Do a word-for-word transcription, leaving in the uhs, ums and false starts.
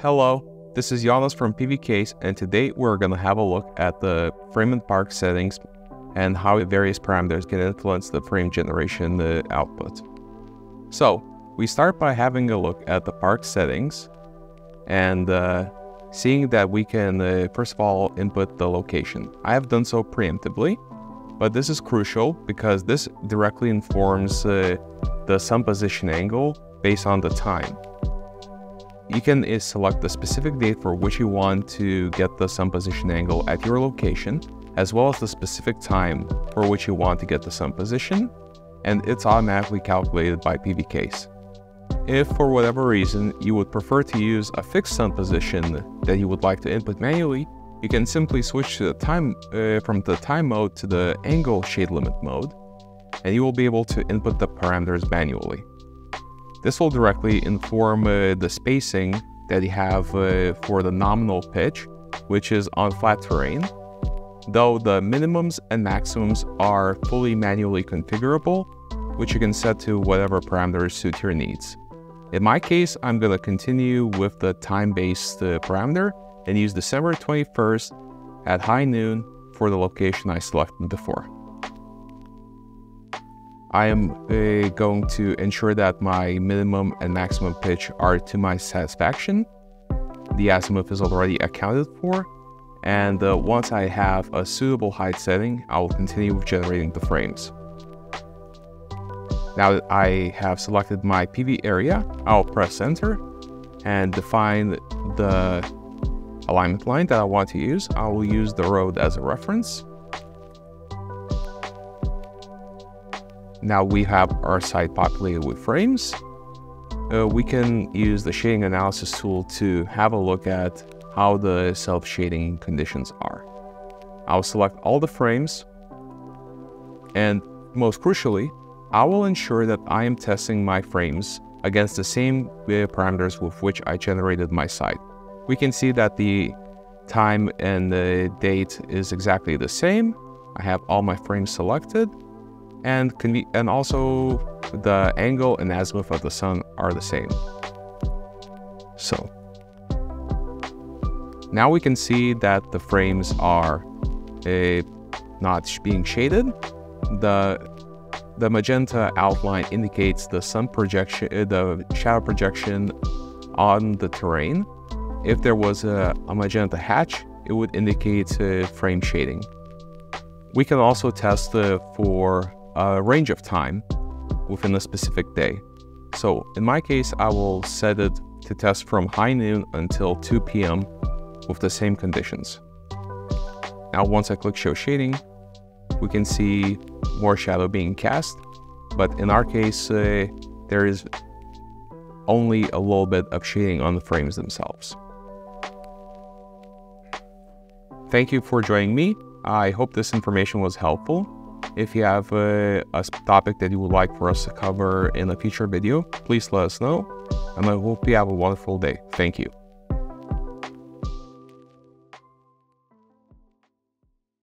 Hello, this is Jonas from PVCase, and today we're gonna have a look at the frame and park settings and how various parameters can influence the frame generation uh, output. So we start by having a look at the park settings and uh, seeing that we can uh, first of all input the location. I have done so preemptively, but this is crucial because this directly informs uh, the sun position angle based on the time. You can uh, select the specific date for which you want to get the sun position angle at your location, as well as the specific time for which you want to get the sun position, and it's automatically calculated by PVCase. If for whatever reason you would prefer to use a fixed sun position that you would like to input manually, you can simply switch to the time, uh, from the time mode to the angle shade limit mode, and you will be able to input the parameters manually. This will directly inform uh, the spacing that you have uh, for the nominal pitch, which is on flat terrain, though the minimums and maximums are fully manually configurable, which you can set to whatever parameters suit your needs. In my case, I'm going to continue with the time-based uh, parameter and use December twenty-first at high noon for the location I selected before. I am uh, going to ensure that my minimum and maximum pitch are to my satisfaction. The azimuth is already accounted for, and uh, once I have a suitable height setting, I will continue with generating the frames. Now that I have selected my P V area, I'll press enter and define the alignment line that I want to use. I will use the road as a reference. Now we have our site populated with frames. Uh, we can use the shading analysis tool to have a look at how the self-shading conditions are. I'll select all the frames, and most crucially, I will ensure that I am testing my frames against the same parameters with which I generated my site. We can see that the time and the date is exactly the same. I have all my frames selected. And, and also the angle and azimuth of the sun are the same. So now we can see that the frames are uh, not being shaded. The, the magenta outline indicates the sun projection, uh, the shadow projection on the terrain. If there was a, a magenta hatch, it would indicate uh, frame shading. We can also test uh, for a range of time within a specific day. So in my case, I will set it to test from high noon until two P M with the same conditions. Now, once I click show shading, we can see more shadow being cast, but in our case, uh, there is only a little bit of shading on the frames themselves. Thank you for joining me. I hope this information was helpful. If you have uh, a topic that you would like for us to cover in a future video, please let us know, and I hope you have a wonderful day. Thank you.